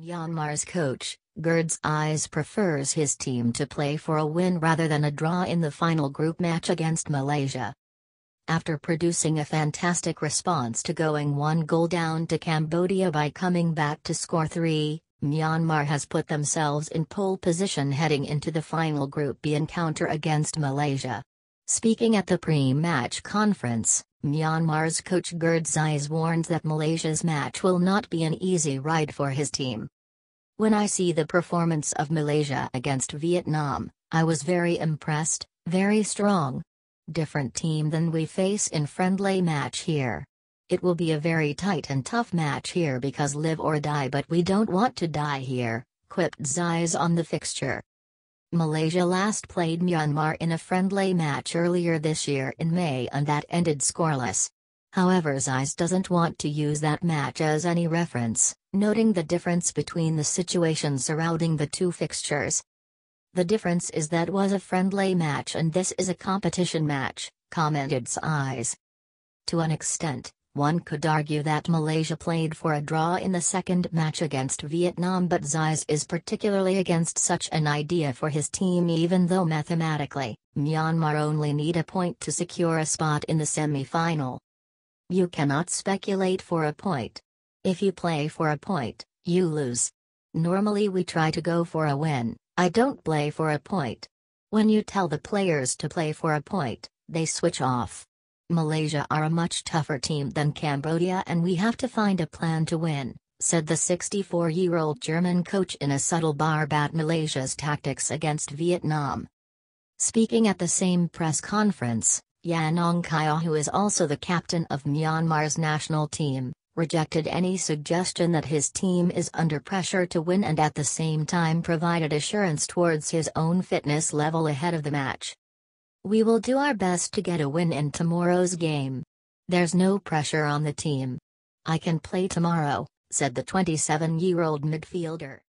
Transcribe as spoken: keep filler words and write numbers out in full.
Myanmar's coach, Gerd Zeise, prefers his team to play for a win rather than a draw in the final group match against Malaysia. After producing a fantastic response to going one goal down to Cambodia by coming back to score three, Myanmar has put themselves in pole position heading into the final Group B encounter against Malaysia. Speaking at the pre-match conference, Myanmar's coach Gerd Zeise warns that Malaysia's match will not be an easy ride for his team. "When I see the performance of Malaysia against Vietnam, I was very impressed, very strong. Different team than we face in friendly match here. It will be a very tight and tough match here because live or die, but we don't want to die here," quipped Zeise on the fixture. Malaysia last played Myanmar in a friendly match earlier this year in May, and that ended scoreless. However, Zeise doesn't want to use that match as any reference, noting the difference between the situation surrounding the two fixtures. "The difference is that was a friendly match and this is a competition match," commented Zeise. To an extent, one could argue that Malaysia played for a draw in the second match against Vietnam, but Zeise is particularly against such an idea for his team, even though mathematically, Myanmar only need a point to secure a spot in the semi-final. "You cannot speculate for a point. If you play for a point, you lose. Normally we try to go for a win, I don't play for a point. When you tell the players to play for a point, they switch off. Malaysia are a much tougher team than Cambodia and we have to find a plan to win," said the sixty-four-year-old German coach in a subtle barb at Malaysia's tactics against Vietnam. Speaking at the same press conference, Yan Aung Kyaw, who is also the captain of Myanmar's national team, rejected any suggestion that his team is under pressure to win and at the same time provided assurance towards his own fitness level ahead of the match. "We will do our best to get a win in tomorrow's game. There's no pressure on the team. I can play tomorrow," said the twenty-seven-year-old midfielder.